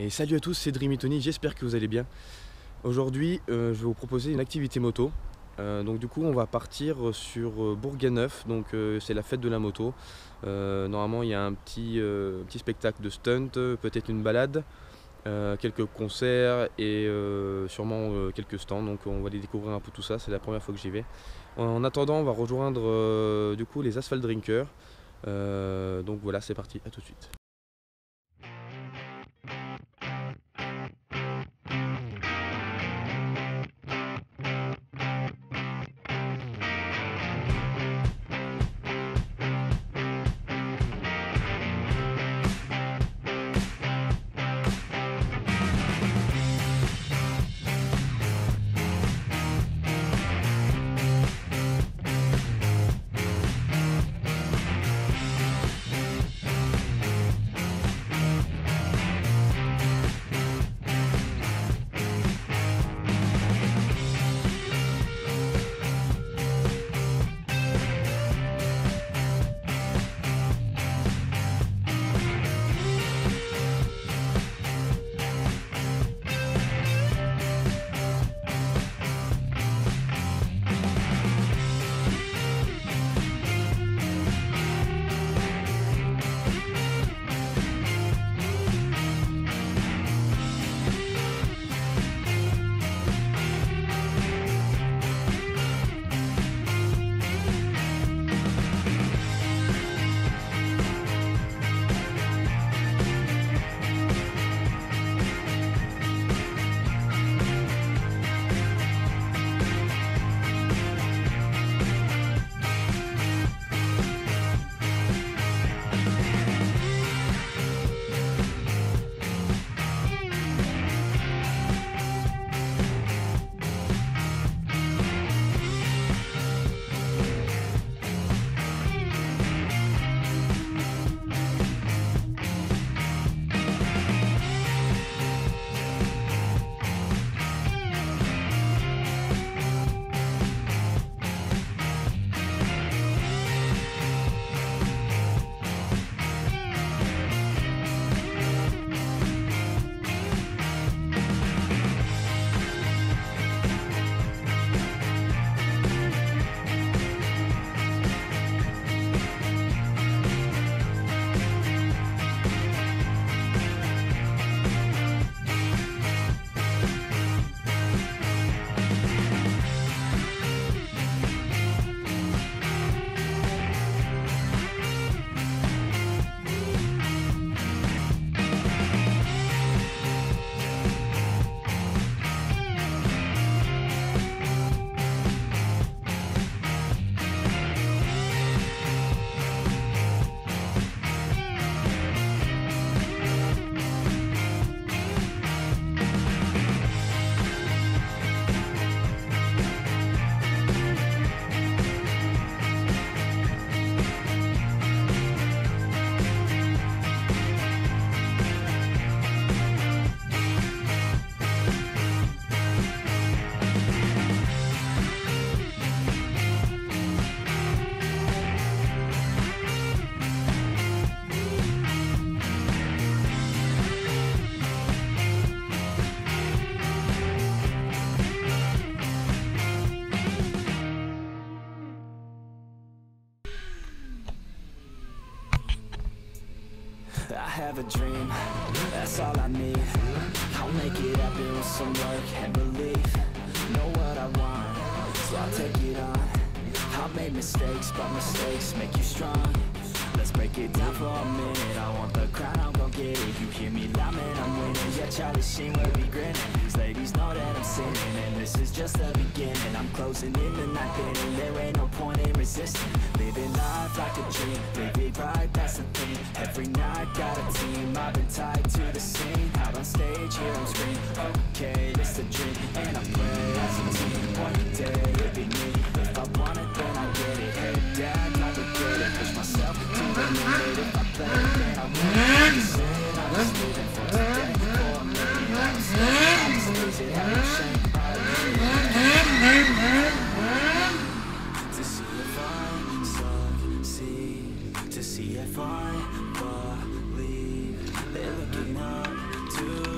Et salut à tous, c'est Dreamy Tony, j'espère que vous allez bien. Aujourd'hui, je vais vous proposer une activité moto. Donc du coup, on va partir sur Bourganeuf, donc c'est la fête de la moto. Normalement, il y a un petit spectacle de stunt, peut-être une balade, quelques concerts et sûrement quelques stands. Donc on va les découvrir un peu tout ça, c'est la première fois que j'y vais. En attendant, on va rejoindre du coup les Asphalt Drinkers. Donc voilà, c'est parti, à tout de suite. A dream, that's all I need. I'll make it happen with some work and belief. Know what I want, so I'll take it on. I've made mistakes, but mistakes make you strong. Let's break it down for a minute. I want the crown, I'm gon' get it. You hear me loud, man, I'm winning. Yeah, Charlie Sheen will be grinning. These ladies know that I'm sinning, and this is just the beginning. I'm closing in the night, and there ain't no point in resisting. Living life like a dream, live it right, that's the thing. Every night, got a team, I've been tied to the scene. Out on stage, here I'm screaming, okay, it's a dream. And I play as a team, one day it'll be me. If I want it, then I get it. Head down, I would get it. Push myself to the limit. If I play, then I win. I'm just living for today, for a million. I'm just losing, having shame. To see if I succeed, to see if I believe. They're looking up to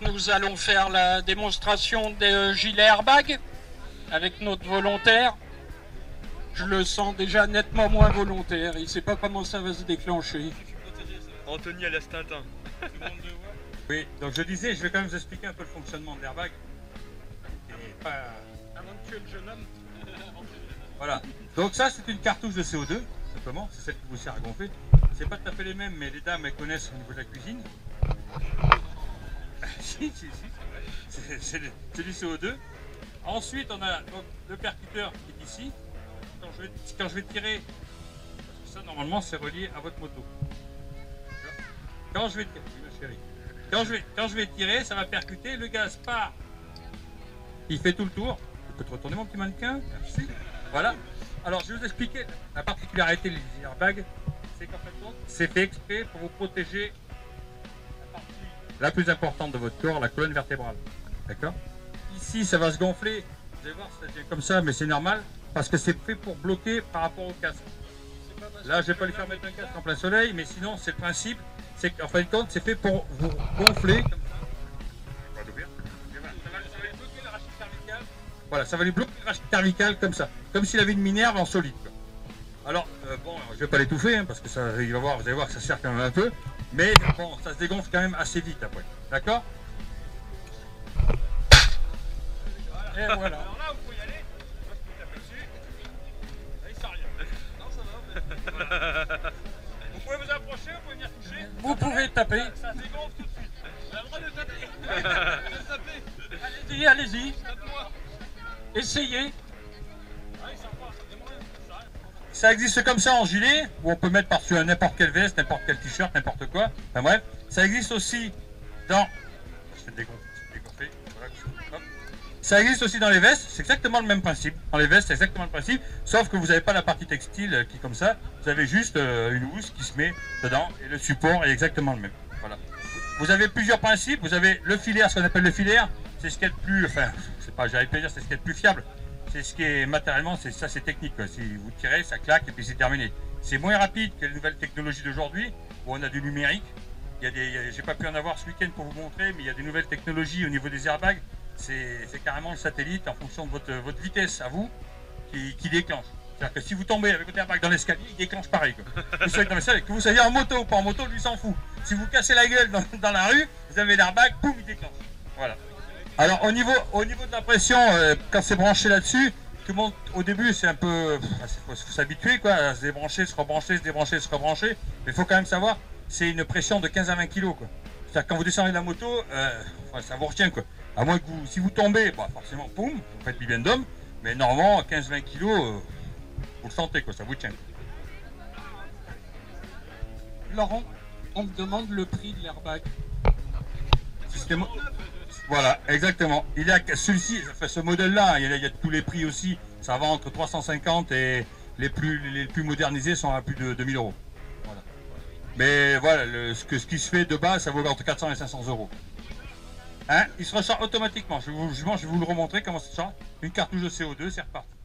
Nous allons faire la démonstration des gilets airbags avec notre volontaire. Je le sens déjà nettement moins volontaire. Il sait pas comment ça va se déclencher. Anthony à la Stintin. Oui, donc je disais, je vais quand même vous expliquer un peu le fonctionnement de l'airbag. Avant de tuer le jeune homme. Voilà. Donc ça, c'est une cartouche de CO2, simplement. C'est celle qui vous sert à gonfler. C'est pas tout à fait les mêmes, mais les dames, elles connaissent au niveau de la cuisine. C'est du CO2. Ensuite, on a donc le percuteur qui est ici. Quand je vais tirer, parce que ça normalement c'est relié à votre moto. Quand je vais tirer, ma chérie. Quand je vais tirer, ça va percuter. Le gaz part. Il fait tout le tour. Tu peux te retourner mon petit mannequin. Merci. Voilà. Alors je vais vous expliquer la particularité des airbags. C'est qu'en fait, c'est fait exprès pour vous protéger. La plus importante de votre corps, la colonne vertébrale. D'accord? Ici, ça va se gonfler. Vous allez voir, ça devient comme ça, mais c'est normal parce que c'est fait pour bloquer par rapport au casque. Là, je vais pas lui faire mettre un casque en plein soleil, mais sinon, c'est le principe. C'est qu'en fin de compte, c'est fait pour vous gonfler. Comme ça. Ça va lui bloquer la rachis cervicale. Voilà, ça va lui bloquer la rachis cervicale comme ça. Comme s'il avait une minerve en solide. Alors, bon, je vais pas l'étouffer, hein, parce que ça, vous allez voir que ça sert quand même un peu. Mais bon, ça se dégonfle quand même assez vite après. D'accord? Et voilà. Alors là, vous pouvez y aller. Moi, je peux taper dessus. Là, il sert à rien. Non, ça va. Mais... Voilà. Vous pouvez vous approcher, vous pouvez venir toucher. Vous pouvez taper. Ça se dégonfle tout de suite. J'ai le droit de taper. Allez-y, allez-y. Essayez. Ça existe comme ça en gilet, où on peut mettre par-dessus n'importe quelle veste, n'importe quel t-shirt, n'importe quoi. Enfin bref, ça existe aussi dans... Ça existe aussi dans les vestes, c'est exactement le même principe. Dans les vestes, c'est exactement le principe, sauf que vous n'avez pas la partie textile qui est comme ça. Vous avez juste une housse qui se met dedans et le support est exactement le même. Voilà. Vous avez plusieurs principes. Vous avez le filaire, ce qu'on appelle le filaire. C'est ce qui est le plus... Enfin, c'est pas, j'arrive pas à dire, c'est ce qui est le plus fiable. C'est ce qui est matériellement, c'est ça, c'est technique. Si vous tirez, ça claque et puis c'est terminé. C'est moins rapide que les nouvelles technologies d'aujourd'hui où on a du numérique. J'ai pas pu en avoir ce week-end pour vous montrer, mais il y a des nouvelles technologies au niveau des airbags. C'est carrément le satellite en fonction de votre vitesse à vous qui déclenche. C'est-à-dire que si vous tombez avec votre airbag dans l'escalier, il déclenche pareil. Vous savez, que vous soyez en moto ou pas en moto, lui s'en fout. Si vous cassez la gueule dans la rue, vous avez l'airbag, boum, il déclenche. Voilà. Alors au niveau de la pression, quand c'est branché là-dessus, tout le monde au début c'est un peu, faut s'habituer quoi, à se débrancher, se rebrancher, se débrancher, se rebrancher. Mais il faut quand même savoir, c'est une pression de 15 à 20 kg quoi. C'est-à-dire quand vous descendez de la moto, ça vous retient quoi. À moins que vous, si vous tombez, bah forcément, poum, vous faites bibendum. Mais normalement 15-20 kg, vous le sentez quoi, ça vous tient. Laurent, on me demande le prix de l'airbag. Voilà, exactement. Il y a celui-ci, enfin ce modèle-là, il y a tous les prix aussi. Ça va entre 350 et les plus modernisés sont à plus de 2000 €. Voilà. Mais voilà, ce qui se fait de base, ça vaut entre 400 et 500 €. Hein, il se recharge automatiquement. Je vais vous le remontrer comment ça se charge. Une cartouche de CO2, c'est reparti.